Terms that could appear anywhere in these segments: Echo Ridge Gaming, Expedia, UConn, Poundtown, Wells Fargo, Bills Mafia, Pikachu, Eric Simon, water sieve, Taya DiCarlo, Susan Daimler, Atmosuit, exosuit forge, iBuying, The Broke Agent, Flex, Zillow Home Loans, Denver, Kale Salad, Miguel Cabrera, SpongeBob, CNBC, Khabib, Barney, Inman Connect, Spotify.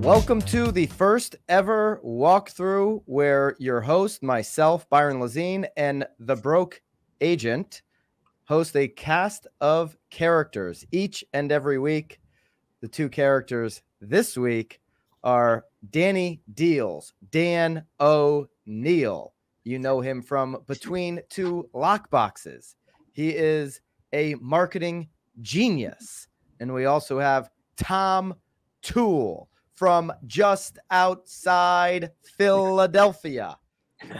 Welcome to the first ever walkthrough where your host, myself, Byron Lazine, and The Broke Agent host a cast of characters each and every week. The two characters this week are Danny Deals, Dan O'Neill. You know him from Between Two Lockboxes. He is a marketing genius. And we also have Tom Toole from just outside Philadelphia.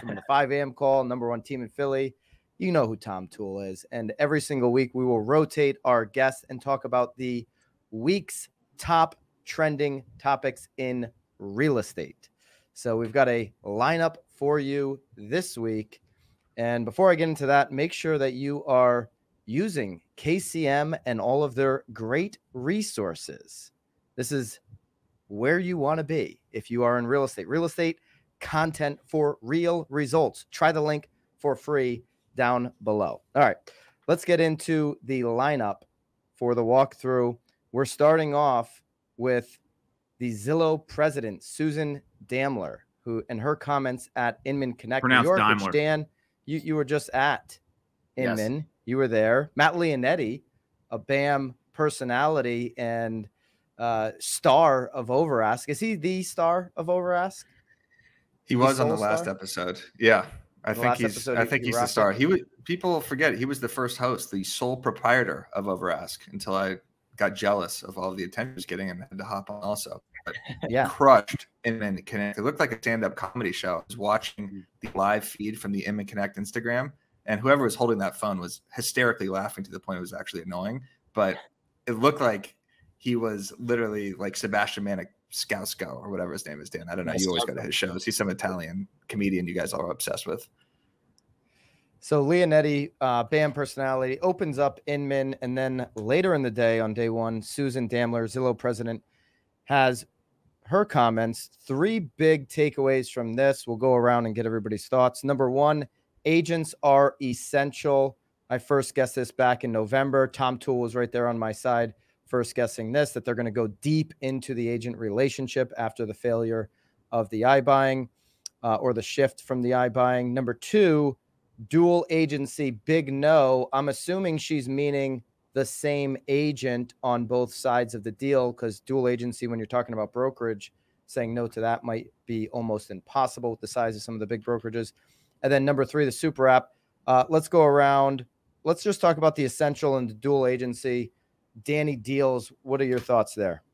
From the 5 a.m. call, #1 team in Philly. You know who Tom Toole is. And every single week we will rotate our guests and talk about the week's top trending topics in real estate. So we've got a lineup for you this week. And before I get into that, make sure that you are using KCM and all of their great resources. This is where you want to be if you are in real estate. Real estate content for real results. Try the link for free down below. All right, let's get into the lineup for the walkthrough. We're starting off with the Zillow president, Susan Daimler, who and her comments at Inman Connect, New York, which, Dan, you were just at Inman. Yes. You were there. Matt Leonetti, a BAM personality and star of Overask. Is he the star of Overask? He was on the last episode. Yeah. I think he's the star. He was, people forget he was the first host, the sole proprietor of Overask until I got jealous of all the attention was getting and had to hop on also. But yeah, crushed Inman Connect. It looked like a stand-up comedy show. I was watching the live feed from the Inman Connect Instagram, and whoever was holding that phone was hysterically laughing to the point it was actually annoying. But it looked like he was literally like Sebastian Maniscalco or whatever his name is, Dan. I don't know. You always go to his shows. He's some Italian comedian you guys are obsessed with. So Leonetti, BAM personality, opens up Inman, and then later in the day, on day 1, Susan Daimler, Zillow president, has her comments. 3 big takeaways from this. We'll go around and get everybody's thoughts. #1, agents are essential. I first guessed this back in November. Tom Toole was right there on my side, first guessing this, that they're going to go deep into the agent relationship after the failure of the iBuying or the shift from the iBuying. #2, dual agency, big no. I'm assuming she's meaning the same agent on both sides of the deal, because dual agency, when you're talking about brokerage, saying no to that might be almost impossible with the size of some of the big brokerages. And then #3, the super app. Let's go around. Let's just talk about the essential and the dual agency. Danny Deals, what are your thoughts there?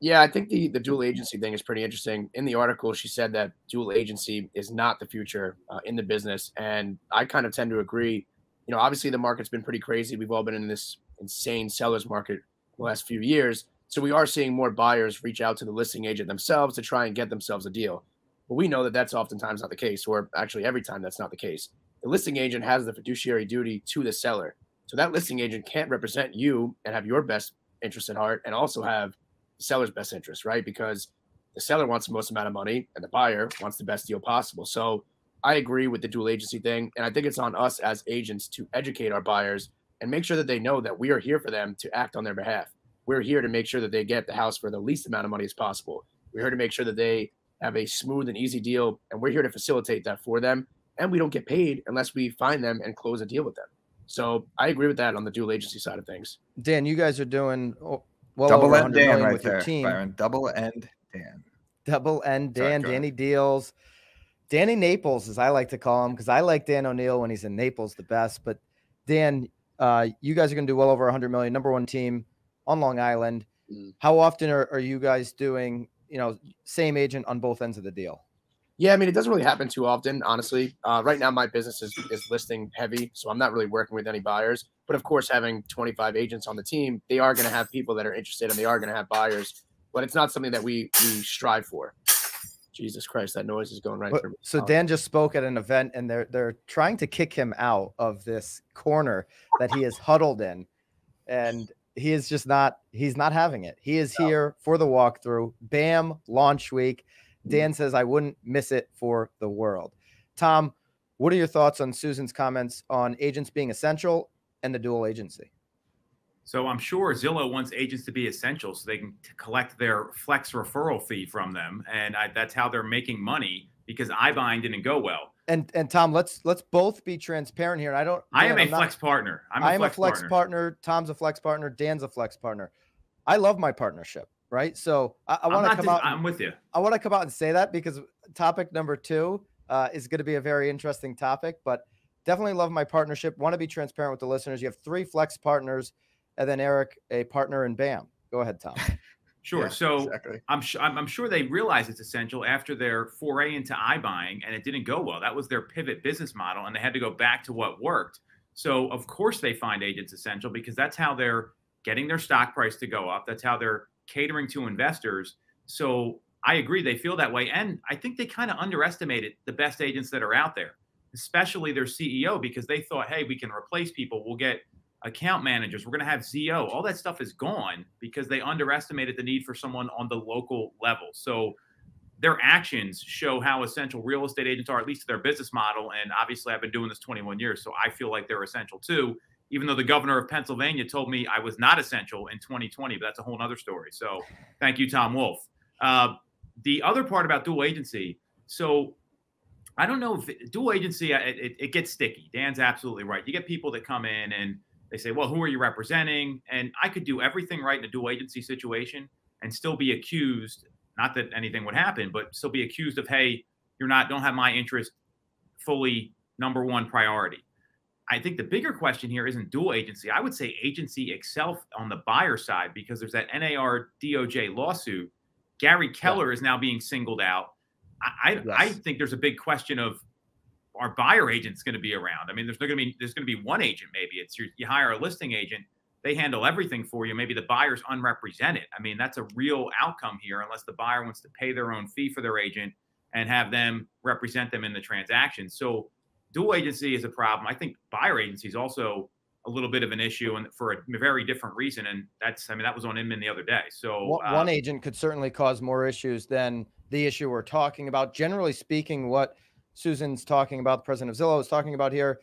Yeah, I think the dual agency thing is pretty interesting. In the article, she said that dual agency is not the future in the business. And I kind of tend to agree. You know, obviously the market's been pretty crazy. We've all been in this insane seller's market the last few years. So we are seeing more buyers reach out to the listing agent themselves to try and get themselves a deal. But we know that that's oftentimes not the case, or actually every time that's not the case. The listing agent has the fiduciary duty to the seller. So that listing agent can't represent you and have your best interest at heart and also have the seller's best interest, right? Because the seller wants the most amount of money and the buyer wants the best deal possible. So I agree with the dual agency thing. And I think it's on us as agents to educate our buyers and make sure that they know that we are here for them to act on their behalf. We're here to make sure that they get the house for the least amount of money as possible. We're here to make sure that they have a smooth and easy deal. And we're here to facilitate that for them. And we don't get paid unless we find them and close a deal with them. So I agree with that on the dual agency side of things. Dan, you guys are doing well. Double N Dan right there, Byron. Double N Dan. Double N Dan. Danny Deals. Danny Naples, as I like to call him, because I like Dan O'Neill when he's in Naples the best. But Dan, you guys are going to do well over 100 million. #1 team on Long Island. How often are you guys doing, you know, same agent on both ends of the deal? Yeah, I mean, it doesn't really happen too often, honestly. Right now, my business is listing heavy, so I'm not really working with any buyers. But of course, having 25 agents on the team, they are going to have people that are interested and they are going to have buyers. But it's not something that we strive for. Jesus Christ, that noise is going right through me. So Dan just spoke at an event, and they're trying to kick him out of this corner that he is huddled in. And he is just not – he's not having it. He is here for the walkthrough. BAM launch week. Dan says, I wouldn't miss it for the world. Tom, what are your thoughts on Susan's comments on agents being essential and the dual agency? So I'm sure Zillow wants agents to be essential so they can collect their Flex referral fee from them. And that's how they're making money, because iBuying didn't go well. And Tom, let's both be transparent here. I am a Flex partner. I am a Flex partner. Tom's a Flex partner. Dan's a Flex partner. I love my partnership, right? So I want to come out. I'm with you. I want to come out and say that, because topic number two is going to be a very interesting topic, but definitely love my partnership. Want to be transparent with the listeners. You have three Flex partners, and then Eric, a partner in BAM. Go ahead, Tom. Sure. Yeah, so exactly. I'm sure they realize it's essential after their foray into iBuying, and it didn't go well. That was their pivot business model, and they had to go back to what worked. So of course they find agents essential, because that's how they're getting their stock price to go up. That's how they're catering to investors. So I agree. They feel that way. And I think they kind of underestimated the best agents that are out there, especially their CEO, because they thought, hey, we can replace people. We'll get account managers, we're going to have ZO. All that stuff is gone because they underestimated the need for someone on the local level. So their actions show how essential real estate agents are, at least to their business model. And obviously I've been doing this 21 years, so I feel like they're essential too, even though the governor of Pennsylvania told me I was not essential in 2020, but that's a whole nother story. So thank you, Tom Wolf. The other part about dual agency. So I don't know if dual agency, it gets sticky. Dan's absolutely right. You get people that come in and they say, well, who are you representing? And I could do everything right in a dual agency situation and still be accused, not that anything would happen, but still be accused of, hey, you're not, don't have my interest fully number one priority. I think the bigger question here isn't dual agency. I would say agency itself on the buyer side, because there's that NAR DOJ lawsuit. Gary Keller is now being singled out. I think there's a big question of, our buyer agent's going to be around. I mean, there's going to be one agent. Maybe it's you hire a listing agent. They handle everything for you. Maybe the buyer's unrepresented. I mean, that's a real outcome here, unless the buyer wants to pay their own fee for their agent and have them represent them in the transaction. So dual agency is a problem. I think buyer agency is also a little bit of an issue, and for a very different reason. And that's, I mean, that was on Inman the other day. So one agent could certainly cause more issues than the issue we're talking about. Generally speaking, what Susan's talking about, the president of Zillow is talking about here,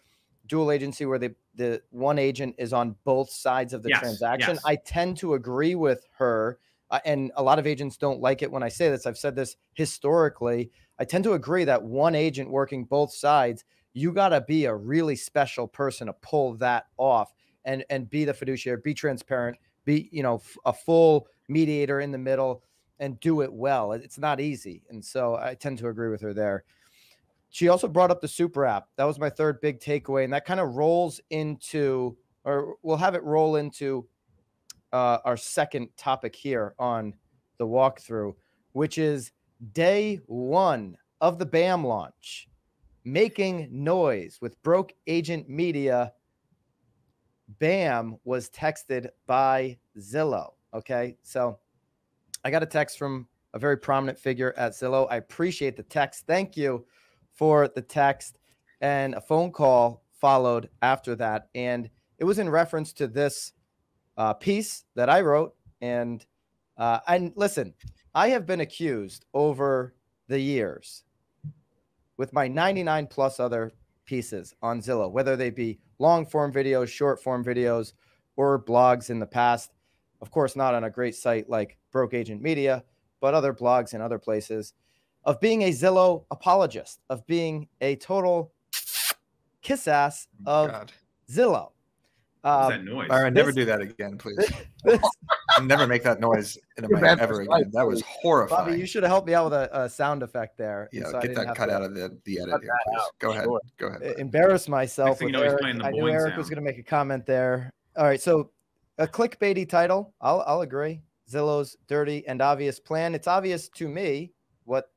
dual agency where the one agent is on both sides of the transaction. Yes. I tend to agree with her, and a lot of agents don't like it when I say this. I've said this historically. I tend to agree that one agent working both sides, you got to be a really special person to pull that off and be the fiduciary, be transparent, be, you know, a full mediator in the middle, and do it well. It's not easy. And so I tend to agree with her there. She also brought up the super app. That was my third big takeaway. And that kind of rolls into, or we'll have it roll into our second topic here on the walkthrough, which is day one of the BAM launch, making noise with Broke Agent Media. BAM was texted by Zillow. Okay. So I got a text from a very prominent figure at Zillow. I appreciate the text. Thank you for the text, and a phone call followed after that. And it was in reference to this piece that I wrote. And listen, I have been accused over the years with my 99 plus other pieces on Zillow, whether they be long form videos, short form videos, or blogs in the past. Of course, not on a great site like Broke Agent Media, but other blogs and other places, of being a Zillow apologist, of being a total kiss ass of Zillow. What's that noise? Byron, never do that again, please. Never make that noise in a man ever again. That was horrifying. Bobby, you should have helped me out with a sound effect there. Yeah, so get that cut out of the edit here, please. Go ahead. Go ahead. Embarrass myself. I knew Eric was going to make a comment there. All right, so a clickbaity title. I'll agree. Zillow's dirty and obvious plan. It's obvious to me what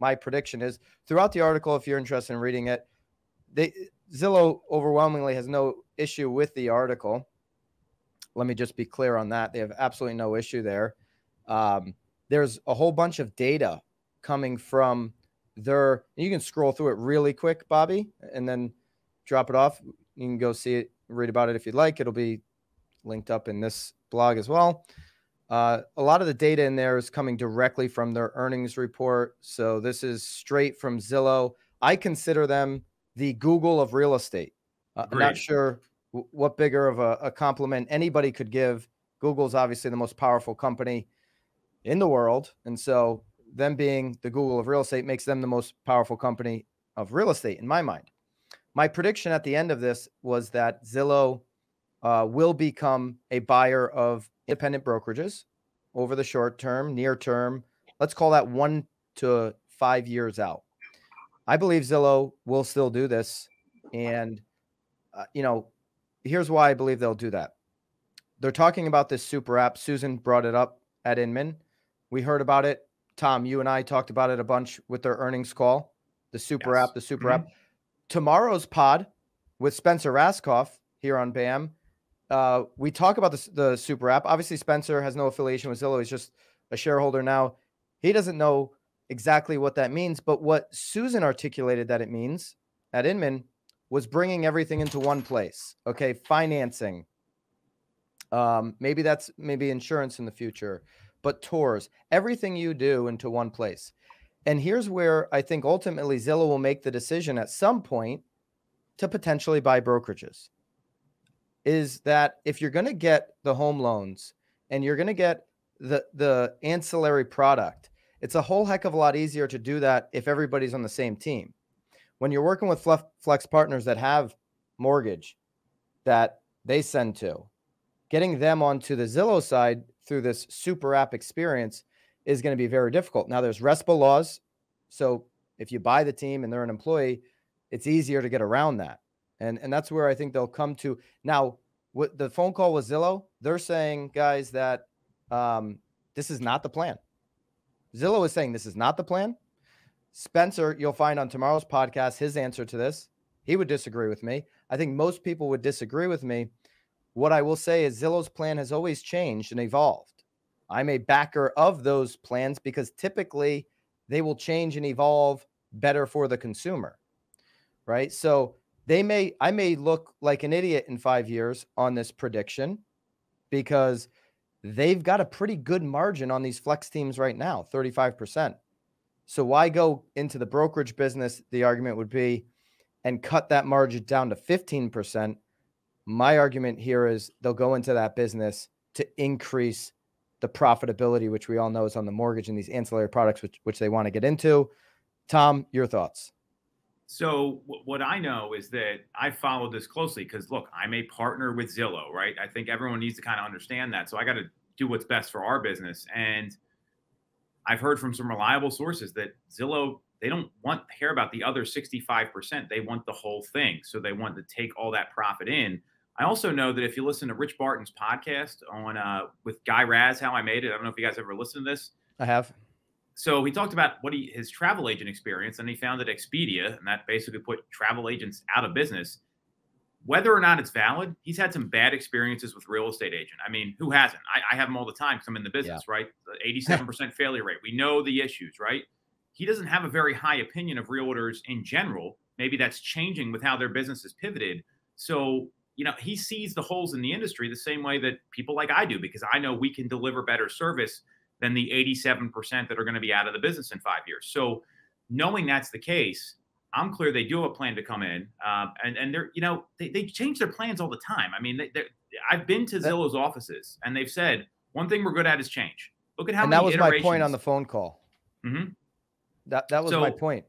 my prediction is throughout the article. If you're interested in reading it, Zillow overwhelmingly has no issue with the article. Let me just be clear on that. They have absolutely no issue there. There's a whole bunch of data coming from their, you can scroll through it really quick, Bobby, and then drop it off. You can go see it, read about it if you'd like. It'll be linked up in this blog as well. A lot of the data in there is coming directly from their earnings report. So this is straight from Zillow. I consider them the Google of real estate. I'm not sure what bigger of a compliment anybody could give. Google's obviously the most powerful company in the world. And so them being the Google of real estate makes them the most powerful company of real estate in my mind. My prediction at the end of this was that Zillow will become a buyer of independent brokerages over the short term, near term. Let's call that 1 to 5 years out. I believe Zillow will still do this. And, you know, here's why I believe they'll do that. They're talking about this super app. Susan brought it up at Inman. We heard about it. Tom, you and I talked about it a bunch with their earnings call, the super app, the super app. Tomorrow's pod with Spencer Raskoff here on BAM. We talk about the super app. Obviously, Spencer has no affiliation with Zillow. He's just a shareholder now. He doesn't know exactly what that means. But what Susan articulated that it means at Inman was bringing everything into one place. Okay, financing. Maybe that's insurance in the future, but tours, everything you do into one place. And here's where I think ultimately Zillow will make the decision at some point to potentially buy brokerages. Is that if you're going to get the home loans and you're going to get the ancillary product, it's a whole heck of a lot easier to do that if everybody's on the same team. When you're working with Flex partners that have mortgage that they send to, getting them onto the Zillow side through this super app experience is going to be very difficult. Now there's RESPA laws. So if you buy the team and they're an employee, it's easier to get around that. And that's where I think they'll come to. Now, what the phone call with Zillow, they're saying, guys, that this is not the plan. Zillow is saying this is not the plan. Spencer, you'll find on tomorrow's podcast, his answer to this, he would disagree with me. I think most people would disagree with me. What I will say is Zillow's plan has always changed and evolved. I'm a backer of those plans because typically they will change and evolve better for the consumer, right? So they may, I may look like an idiot in 5 years on this prediction because they've got a pretty good margin on these Flex teams right now, 35%. So why go into the brokerage business, the argument would be, and cut that margin down to 15%. My argument here is they'll go into that business to increase the profitability, which we all know is on the mortgage and these ancillary products, which they want to get into. Tom, your thoughts? So what I know is that I followed this closely because, look, I'm a partner with Zillow, right? I think everyone needs to kind of understand that. So I got to do what's best for our business. And I've heard from some reliable sources that Zillow, they don't want to care about the other 65%. They want the whole thing. So they want to take all that profit in. I also know that if you listen to Rich Barton's podcast on with Guy Raz, How I Made It, I don't know if you guys ever listened to this. I have. So he talked about what his travel agent experience, and he founded Expedia, and that basically put travel agents out of business. Whether or not it's valid, he's had some bad experiences with real estate agent. I mean, who hasn't? I have them all the time because I'm in the business, right? 87% failure rate. We know the issues, right? He doesn't have a very high opinion of realtors in general. Maybe that's changing with how their business is pivoted. So, you know, he sees the holes in the industry the same way that people like I do, because I know we can deliver better service than the 87% that are going to be out of the business in 5 years. So knowing that's the case, I'm clear they do have a plan to come in. And they're, you know, they change their plans all the time. I mean, I've been to Zillow's offices and they've said, one thing we're good at is change. Look at how many iterations. And that was my point on the phone call. That was my point.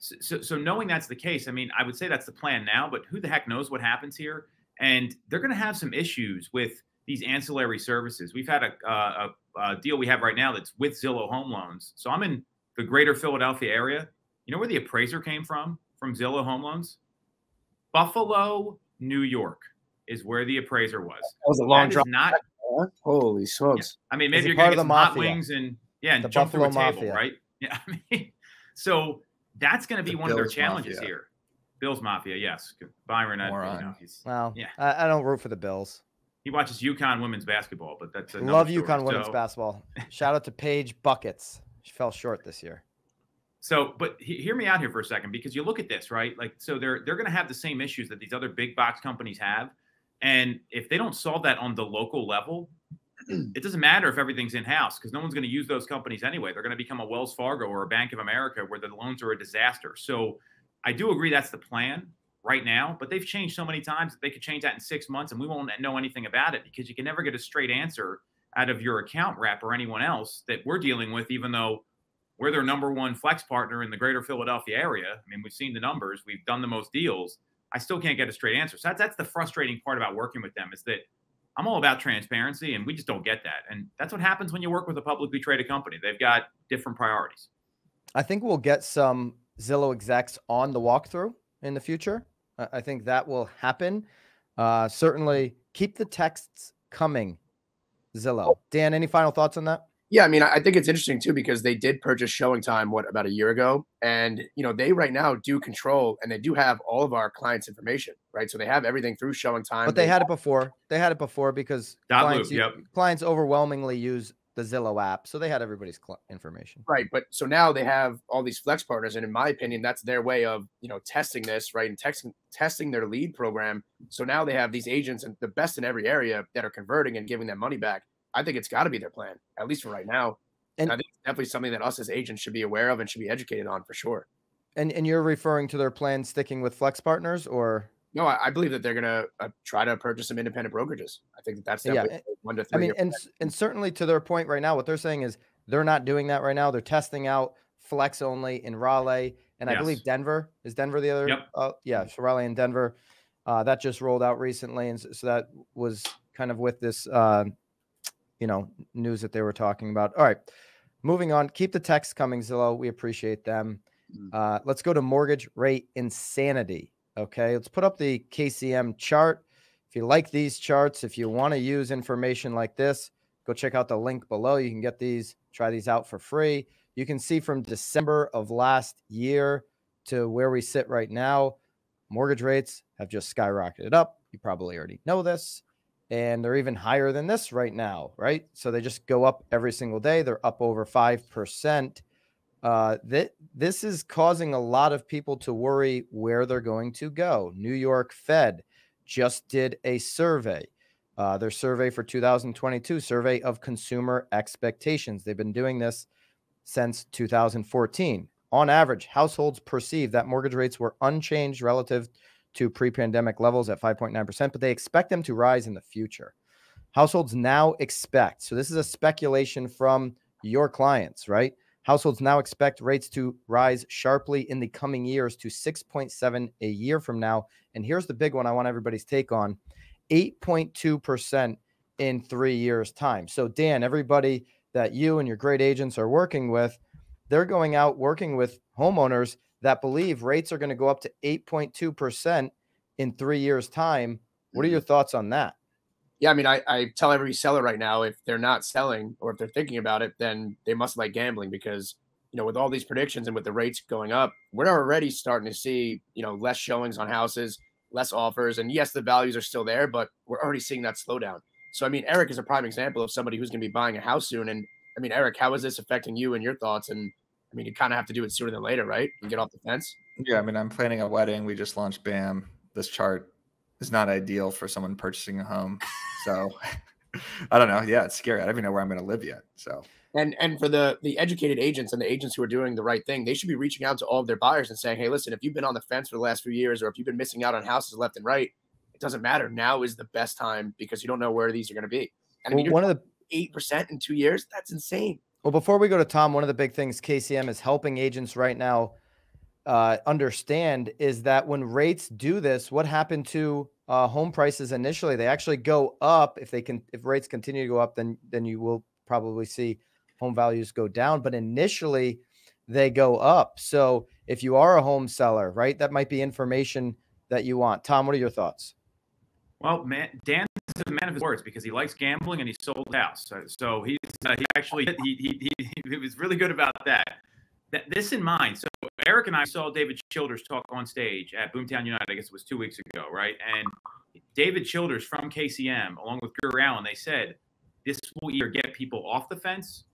So knowing that's the case, I mean, I would say that's the plan now, but who the heck knows what happens here? And they're going to have some issues with these ancillary services. We've had a deal we have right now that's with Zillow Home Loans. So I'm in the greater Philadelphia area. You know where the appraiser came from Zillow Home Loans? Buffalo, New York is where the appraiser was. That was a long drive. Not, holy smokes. Yeah. I mean, maybe you're going to get some hot wings and, and jump through a table, right? Yeah, I mean, so that's going to be one of their challenges here. Bills Mafia, yes. Byron, I don't root for the Bills. He watches UConn women's basketball, but that's another love story. UConn women's basketball. Shout out to Paige Buckets. She fell short this year. So, but hear me out here for a second, because you look at this, right? Like, so they're going to have the same issues that these other big box companies have, and if they don't solve that on the local level, it doesn't matter if everything's in-house because no one's going to use those companies anyway. They're going to become a Wells Fargo or a Bank of America where the loans are a disaster. So I do agree that's the plan right now, but they've changed so many times that they could change that in 6 months and we won't know anything about it because you can never get a straight answer out of your account rep or anyone else that we're dealing with, even though we're their number one Flex partner in the greater Philadelphia area. I mean, we've seen the numbers. We've done the most deals. I still can't get a straight answer. So that's the frustrating part about working with them is that I'm all about transparency, and we just don't get that. And that's what happens when you work with a publicly traded company. They've got different priorities. I think we'll get some Zillow execs on the walkthrough in the future. I think that will happen. Certainly keep the texts coming, Zillow. Dan, any final thoughts on that? Yeah, I mean, I think it's interesting too because they did purchase Showing Time, what, about a year ago? And, you know, they right now do control and they do have all of our clients' information, right? So they have everything through Showing Time. But they had it before. They had it before because clients, clients overwhelmingly use the Zillow app. So they had everybody's information. Right. But so now they have all these Flex partners. And in my opinion, that's their way of, you know, testing this, right? And testing their lead program. So now they have these agents and the best in every area that are converting and giving them money back. I think it's got to be their plan, at least for right now. And I think it's definitely something that us as agents should be aware of and should be educated on for sure. And you're referring to their plan sticking with Flex partners or? No, I believe that they're going to try to purchase some independent brokerages. I think that that's definitely 1 to 3. I mean, and certainly to their point right now, what they're saying is they're not doing that right now. They're testing out Flex only in Raleigh. And I believe Denver. Is Denver the other? Yep. Yeah, so Raleigh and Denver. That just rolled out recently. And so that was kind of with this you know, news that they were talking about. All right, moving on. Keep the text coming, Zillow. We appreciate them. Let's go to mortgage rate insanity. Okay, let's put up the KCM chart. If you like these charts, if you want to use information like this, go check out the link below. You can get these, try these out for free. You can see from December of last year to where we sit right now, mortgage rates have just skyrocketed up. You probably already know this. And they're even higher than this right now, right? So they just go up every single day. They're up over 5%. This is causing a lot of people to worry where they're going to go. New York Fed just did a survey. Their survey for 2022, survey of consumer expectations. They've been doing this since 2014. On average, households perceive that mortgage rates were unchanged relative to pre-pandemic levels at 5.9%, but they expect them to rise in the future. Households now expect, so this is a speculation from your clients, right? Households now expect rates to rise sharply in the coming years to 6.7% a year from now. And here's the big one I want everybody's take on, 8.2% in 3 years' time. So Dan, everybody that you and your great agents are working with, they're going out working with homeowners that believe rates are going to go up to 8.2% in 3 years' time. What are your thoughts on that? Yeah, I mean, I tell every seller right now, if they're not selling or if they're thinking about it, then they must like gambling because, you know, with all these predictions and with the rates going up, we're already starting to see, you know, less showings on houses, less offers. And yes, the values are still there, but we're already seeing that slowdown. So, I mean, Eric is a prime example of somebody who's going to be buying a house soon. And I mean, Eric, how is this affecting you and your thoughts? And I mean, you kind of have to do it sooner than later, right? You get off the fence. Yeah, I mean, I'm planning a wedding. We just launched BAM. This chart is not ideal for someone purchasing a home. So I don't know. Yeah, it's scary. I don't even know where I'm going to live yet. So and for the educated agents and the agents who are doing the right thing, they should be reaching out to all of their buyers and saying, hey, listen, if you've been on the fence for the last few years or if you've been missing out on houses left and right, it doesn't matter. Now is the best time because you don't know where these are going to be. And I mean, well, one of the 8% in 2 years, that's insane. Well, before we go to Tom, one of the big things KCM is helping agents right now understand is that when rates do this, what happened to home prices initially? They actually go up. If rates continue to go up, then you will probably see home values go down. But initially, they go up. So if you are a home seller, right, that might be information that you want. Tom, what are your thoughts? Well, Dan is a man of his words because he likes gambling and he sold the house. So he's, he actually he was really good about that. This in mind. So Eric and I saw David Childers talk on stage at Boomtown United. I guess it was 2 weeks ago, right? And David Childers from KCM, along with Guru Allen, they said this will either get people off the fence,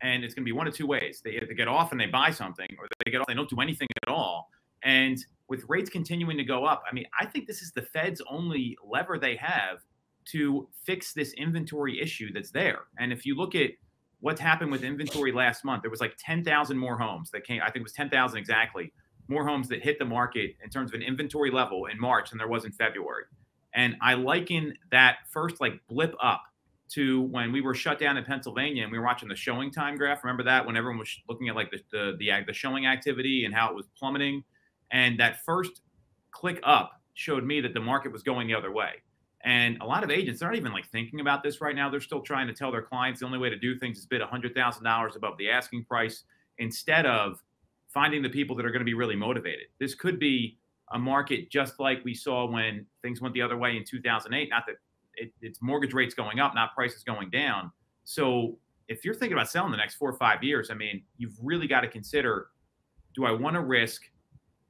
and it's going to be one of two ways: they either get off and they buy something, or they get off and they don't do anything at all. And with rates continuing to go up, I mean, I think this is the Fed's only lever they have to fix this inventory issue that's there. And if you look at what's happened with inventory last month, there was like 10,000 more homes that came, I think it was 10,000 exactly, more homes that hit the market in terms of an inventory level in March than there was in February. And I liken that first like blip up to when we were shut down in Pennsylvania and we were watching the showing time graph. Remember that, when everyone was looking at like the showing activity and how it was plummeting. And that first click up showed me that the market was going the other way. And a lot of agents, they're not even like thinking about this right now. They're still trying to tell their clients the only way to do things is bid $100,000 above the asking price instead of finding the people that are going to be really motivated. This could be a market just like we saw when things went the other way in 2008. Not that it's mortgage rates going up, not prices going down. So if you're thinking about selling the next 4 or 5 years, I mean, you've really got to consider, do I want to risk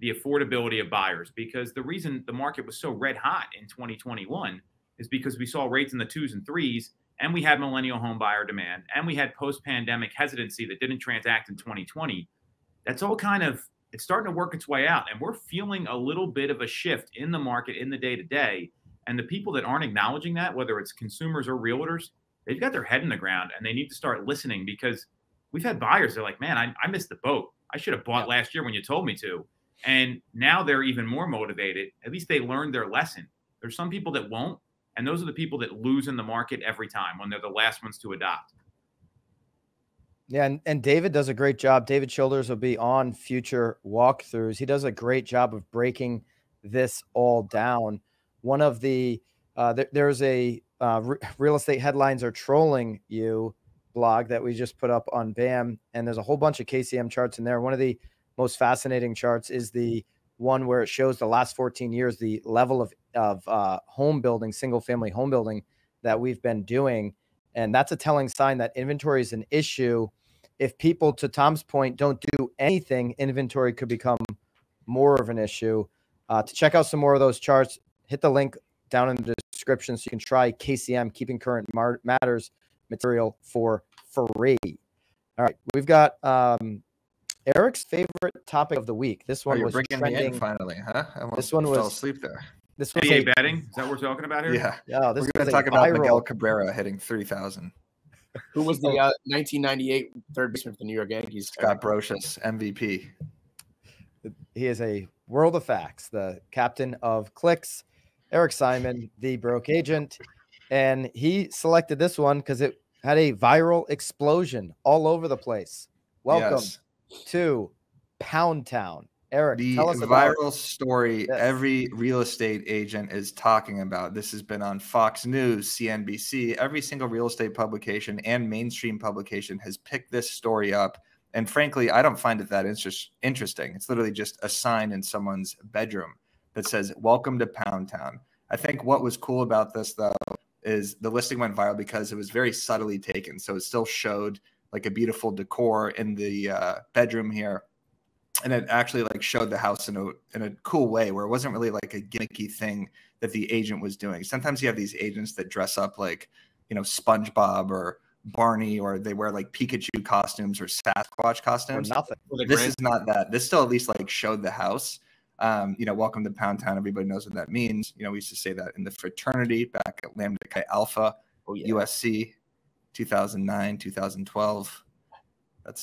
the affordability of buyers? Because the reason the market was so red hot in 2021 is because we saw rates in the 2s and 3s, and we had millennial home buyer demand, and we had post-pandemic hesitancy that didn't transact in 2020. That's all kind of, it's starting to work its way out. And we're feeling a little bit of a shift in the market in the day-to-day. And the people that aren't acknowledging that, whether it's consumers or realtors, they've got their head in the ground and they need to start listening, because we've had buyers that are like, man, I missed the boat. I should have bought last year when you told me to. And now they're even more motivated. At least they learned their lesson. There's some people that won't. And those are the people that lose in the market every time, when they're the last ones to adopt. Yeah, and David does a great job. David Shoulders will be on future walkthroughs. He does a great job of breaking this all down. One of the real estate headlines are trolling you blog that we just put up on BAM, and there's a whole bunch of KCM charts in there. One of the most fascinating charts is the one where it shows the last 14 years the level of home building, single family home building that we've been doing, and that's a telling sign that inventory is an issue. If people, to Tom's point, don't do anything, inventory could become more of an issue. To check out some more of those charts, hit the link down in the description so you can try KCM, Keeping Current Matters material for free. All right, we've got Eric's favorite topic of the week. This one was breaking the end finally, huh? This one was fell asleep there. This was NBA betting. Is that what we're talking about here? Yeah. Yeah. We're going to talk about Miguel Cabrera hitting 3,000. Who was the 1998 third baseman for the New York Yankees? Scott Brocious, MVP. He is a world of facts, the captain of clicks, Eric Simon, the Broke Agent. And he selected this one because it had a viral explosion all over the place. Welcome to Poundtown. Eric, tell us about the viral story every real estate agent is talking about. This has been on Fox News, CNBC. Every single real estate publication and mainstream publication has picked this story up. And frankly, I don't find it that interesting. It's literally just a sign in someone's bedroom that says, welcome to Poundtown. I think what was cool about this, though, is the listing went viral because it was very subtly taken. So it still showed like a beautiful decor in the bedroom here. And it actually like showed the house in a cool way, where it wasn't really like a gimmicky thing that the agent was doing. Sometimes you have these agents that dress up like, you know, SpongeBob or Barney, or they wear like Pikachu costumes or Sasquatch costumes. Or nothing. This is not that. This still at least like showed the house. You know, welcome to Poundtown. Everybody knows what that means. You know, we used to say that in the fraternity back at Lambda Chi Alpha, USC, 2009, 2012.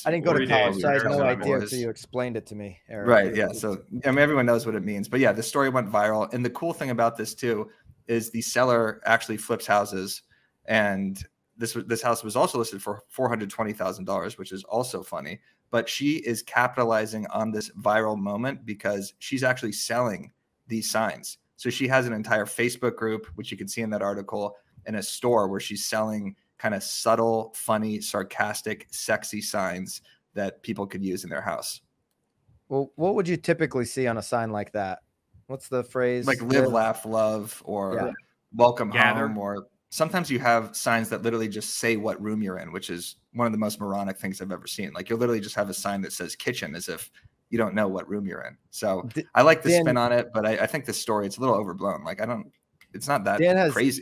I didn't go to college, so I had no idea until you explained it to me, Eric. Right, yeah. So, I mean, everyone knows what it means. But, yeah, the story went viral. And the cool thing about this, too, is the seller actually flips houses. And this house was also listed for $420,000, which is also funny. But she is capitalizing on this viral moment because she's actually selling these signs. So she has an entire Facebook group, which you can see in that article, and a store where she's selling kind of subtle, funny, sarcastic, sexy signs that people could use in their house. Well, what would you typically see on a sign like that? What's the phrase? Like live, laugh, love, or welcome home, or sometimes you have signs that literally just say what room you're in, which is one of the most moronic things I've ever seen. Like you'll literally just have a sign that says kitchen as if you don't know what room you're in. So I like the spin on it, but I think this story, it's a little overblown. Like it's not that crazy.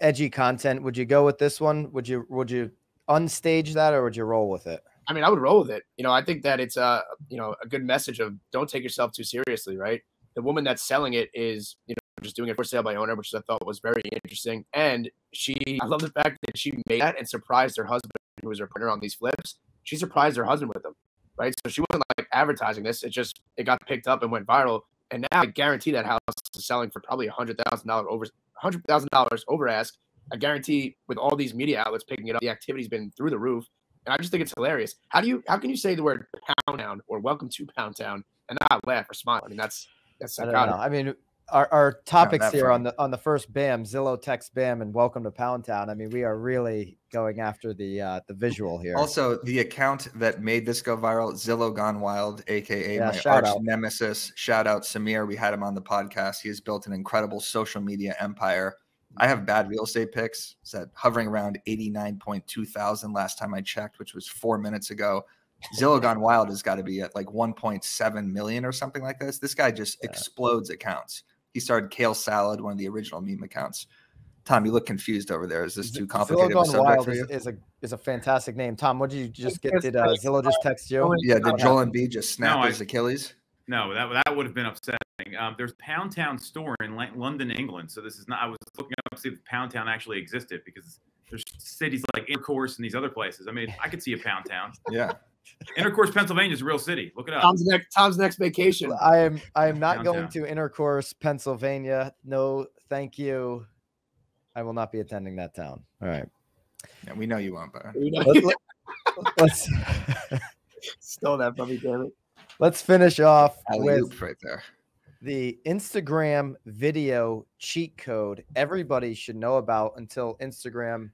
Edgy content. Would you go with this one? Would you unstage that, or would you roll with it? I mean, I would roll with it. You know, I think that it's a good message of don't take yourself too seriously, right? The woman that's selling it is, you know, just doing a for sale by owner, which I thought was very interesting. And I love the fact that she made that and surprised her husband, who was her partner on these flips. She surprised her husband with them, right? So she wasn't like advertising this. It just, it got picked up and went viral. And now I guarantee that house is selling for probably $100,000 over $100,000 over ask. I guarantee with all these media outlets picking it up, the activity's been through the roof. And I just think it's hilarious. How can you say the word Poundtown or welcome to Poundtown and not laugh or smile? I mean, that's psychotic. I mean, our topics here funny. on the first BAM, Zillow text BAM and welcome to Poundtown. I mean, we are really going after the visual here. Also, the account that made this go viral, Zillow Gone Wild, aka my arch nemesis. Shout out Samir. We had him on the podcast. He has built an incredible social media empire. I have bad real estate picks that hovering around 89,200 last time I checked, which was 4 minutes ago. Zillow Gone Wild has got to be at like 1.7 million or something like this. This guy just explodes accounts. He started Kale Salad, one of the original meme accounts. Tom, you look confused over there. Is this too complicated? Zillow Gone Wild is a fantastic name. Tom, what did you just get? Did Zillow just text you? Yeah, did Joel Embiid just snap his Achilles? No, that would have been upsetting. There's Poundtown store in London, England. So this is not. I was looking up to see if Poundtown actually existed because there's cities like Intercourse and these other places. I mean, I could see a Poundtown. Yeah, Intercourse, Pennsylvania is a real city. Look it up. Tom's next vacation. I am not going to Intercourse, Pennsylvania. No, thank you. I will not be attending that town. All right. Yeah, we know you won't, but let's stole that puppy, damn it. Let's finish off with right there. The Instagram video cheat code everybody should know about until Instagram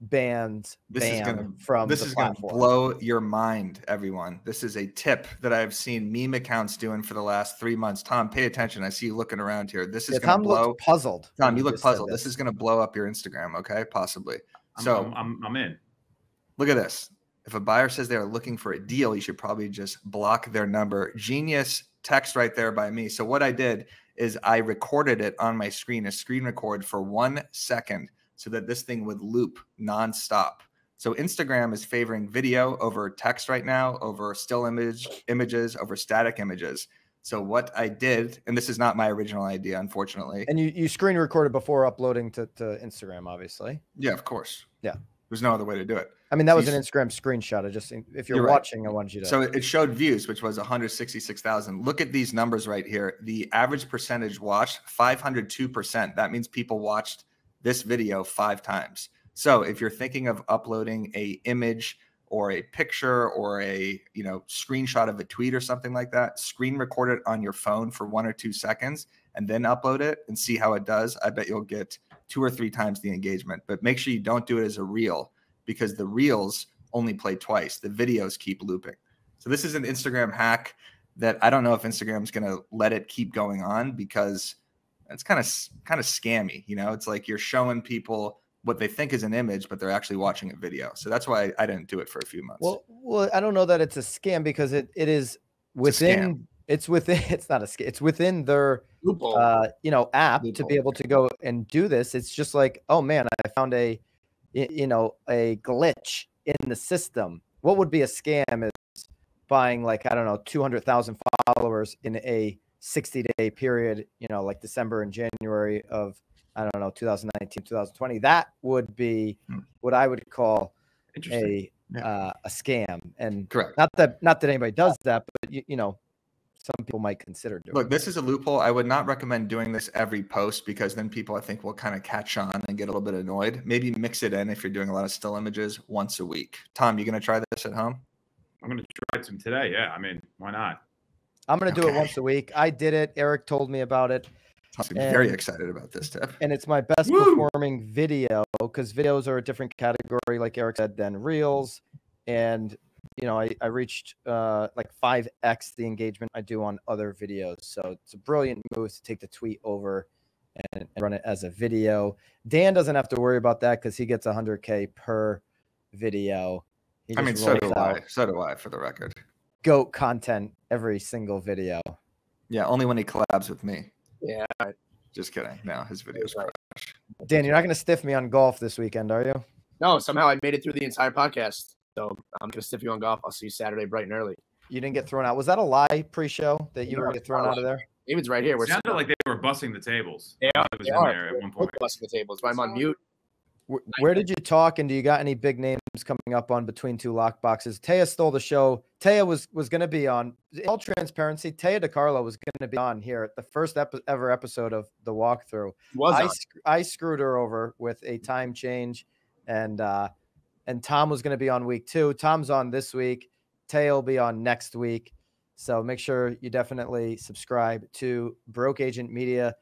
banned BAM from the platform. This is going to blow your mind, everyone. This is a tip that I've seen meme accounts doing for the last 3 months. Tom, pay attention. I see you looking around here. This is going to blow. Puzzled. Tom, you look puzzled. This is going to blow up your Instagram, okay? Possibly. I'm in. Look at this. If a buyer says they are looking for a deal, you should probably just block their number. Genius text right there by me. So what I did is I recorded it on my screen, a screen record for 1 second so that this thing would loop nonstop. So Instagram is favoring video over text right now, over still images, over static images. So what I did, and this is not my original idea, unfortunately. And you screen recorded before uploading to Instagram, obviously. Yeah, of course. Yeah. There's no other way to do it. I mean, that was an Instagram screenshot. I just, if you're watching, I wanted you to. So it showed views, which was 166,000. Look at these numbers right here. The average percentage watched, 502%. That means people watched this video 5 times. So if you're thinking of uploading a image or a picture or a, you know, screenshot of a tweet or something like that, screen record it on your phone for 1 or 2 seconds and then upload it and see how it does. I bet you'll get 2 or 3 times the engagement, but make sure you don't do it as a reel because the reels only play twice. The videos keep looping. So this is an Instagram hack that I don't know if Instagram's going to let it keep going on because it's kind of scammy. You know, it's like you're showing people what they think is an image, but they're actually watching a video. So that's why I didn't do it for a few months. Well, I don't know that it's a scam because it is within. It's not a scam. It's within their, you know, app to be able to go and do this. It's just like, oh man, I found a, you know, a glitch in the system. What would be a scam is buying like, I don't know, 200,000 followers in a 60-day period, you know, like December and January of, I don't know, 2019, 2020. That would be what I would call a scam. And correct. Not that anybody does that, but you know, some people might consider doing. Look, this is a loophole. I would not recommend doing this every post because then people, I think, will kind of catch on and get a little bit annoyed. Maybe mix it in if you're doing a lot of still images once a week. Tom, you going to try this at home? I'm going to try some today. Yeah, I mean, why not? I'm going to do it once a week. I did it. Eric told me about it. I'm very excited about this tip. And it's my best performing video because videos are a different category, like Eric said, than reels. And you know, I reached like 5x the engagement I do on other videos. So it's a brilliant move to take the tweet over and run it as a video. Dan doesn't have to worry about that because he gets 100K per video. I mean, so do I, for the record. Goat content every single video. Yeah, only when he collabs with me. Yeah. Just kidding. No, his videos crash. Dan, you're not going to stiff me on golf this weekend, are you? No, somehow I made it through the entire podcast. So I'm going to stiff you on golf. I'll see you Saturday bright and early. You didn't get thrown out. Was that a lie pre-show that you were going to get thrown out of there? David's right here. It sounded like they were bussing the tables. They were bussing the tables. But I'm on mute. Where did you talk? And do you got any big names coming up on Between Two Lockboxes? Taya stole the show. Taya was going to be on. In all transparency, Taya DiCarlo was going to be on here at the first ever episode of The Walkthrough. I screwed her over with a time change, and Tom was going to be on week two. Tom's on this week. Taya will be on next week. So make sure you definitely subscribe to Broke Agent Media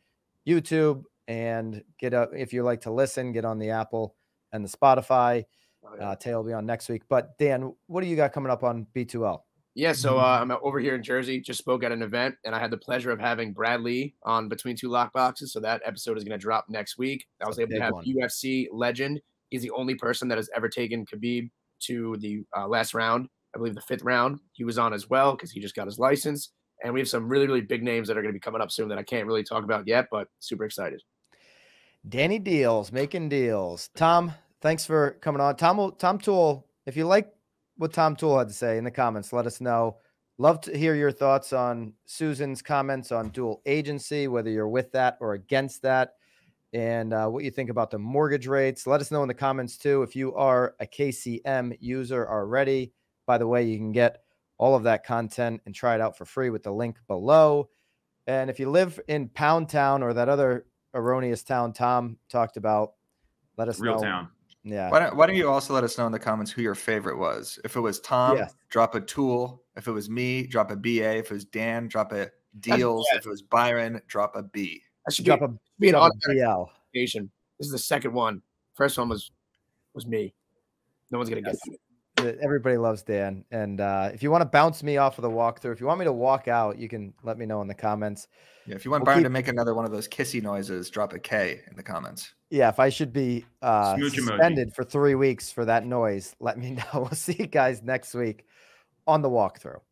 YouTube. And get up if you like to listen, get on the Apple and the Spotify. Tay will be on next week. But Dan, what do you got coming up on B2L? Yeah, so I'm over here in Jersey, just spoke at an event, and I had the pleasure of having Brad Lee on Between Two Lockboxes. So that episode is going to drop next week. I was able to have UFC legend. He's the only person that has ever taken Khabib to the last round, I believe the 5th round. He was on as well because he just got his license. And we have some really, really big names that are going to be coming up soon that I can't really talk about yet, but super excited. Danny Deals, making deals. Tom, thanks for coming on. Tom Toole, if you like what Tom Toole had to say in the comments, let us know. Love to hear your thoughts on Susan's comments on dual agency, whether you're with that or against that, and what you think about the mortgage rates. Let us know in the comments, too, if you are a KCM user already. By the way, you can get all of that content and try it out for free with the link below. And if you live in Poundtown or that other erroneous town Tom talked about, let us know. Real town. Yeah. Why don't you also let us know in the comments who your favorite was? If it was Tom, drop a Toole. If it was me, drop a BA. If it was Dan, drop a Deals. If it was Byron, drop a B. I should drop be an automatic Asian. This is the second one. First one was me. No one's gonna guess it. Everybody loves Dan. And if you want to bounce me off of the walkthrough, if you want me to walk out, you can let me know in the comments. Yeah, if you want Byron to make another one of those kissy noises, drop a K in the comments. Yeah, if I should be suspended for 3 weeks for that noise, let me know. We'll see you guys next week on the walkthrough.